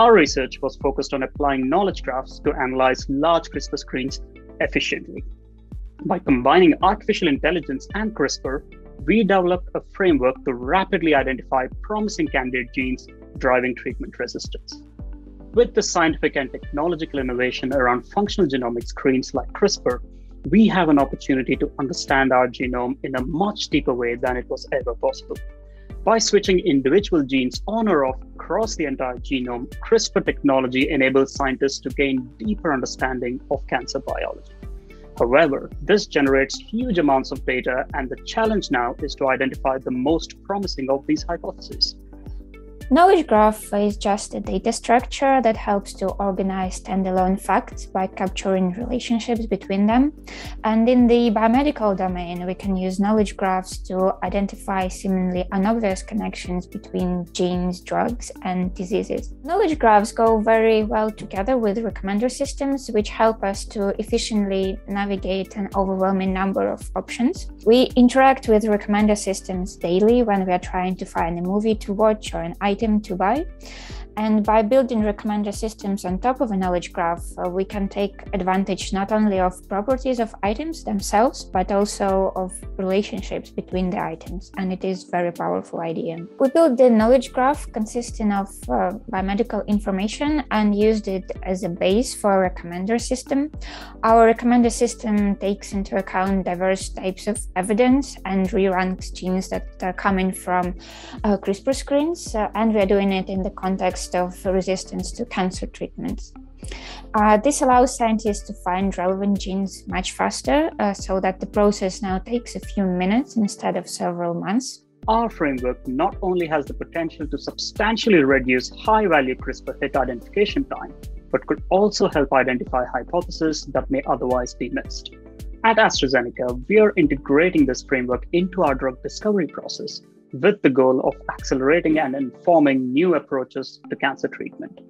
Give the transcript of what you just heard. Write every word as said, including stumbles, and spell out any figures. Our research was focused on applying knowledge graphs to analyze large CRISPR screens efficiently. By combining artificial intelligence and CRISPR, we developed a framework to rapidly identify promising candidate genes driving treatment resistance. With the scientific and technological innovation around functional genomic screens like CRISPR, we have an opportunity to understand our genome in a much deeper way than it was ever possible. By switching individual genes on or off across the entire genome, CRISPR technology enables scientists to gain deeper understanding of cancer biology. However, this generates huge amounts of data, and the challenge now is to identify the most promising of these hypotheses. Knowledge graph is just a data structure that helps to organize standalone facts by capturing relationships between them. And in the biomedical domain, we can use knowledge graphs to identify seemingly unobvious connections between genes, drugs, and diseases. Knowledge graphs go very well together with recommender systems, which help us to efficiently navigate an overwhelming number of options. We interact with recommender systems daily when we are trying to find a movie to watch or an item to buy. And by building recommender systems on top of a knowledge graph, uh, we can take advantage not only of properties of items themselves, but also of relationships between the items. And it is a very powerful idea. We built the knowledge graph consisting of uh, biomedical information and used it as a base for a recommender system. Our recommender system takes into account diverse types of evidence and re-ranks genes that are coming from uh, CRISPR screens. Uh, and we are doing it in the context of resistance to cancer treatments. Uh, this allows scientists to find relevant genes much faster, uh, so that the process now takes a few minutes instead of several months. Our framework not only has the potential to substantially reduce high-value CRISPR hit identification time, but could also help identify hypotheses that may otherwise be missed. At AstraZeneca, we are integrating this framework into our drug discovery process, with the goal of accelerating and informing new approaches to cancer treatment.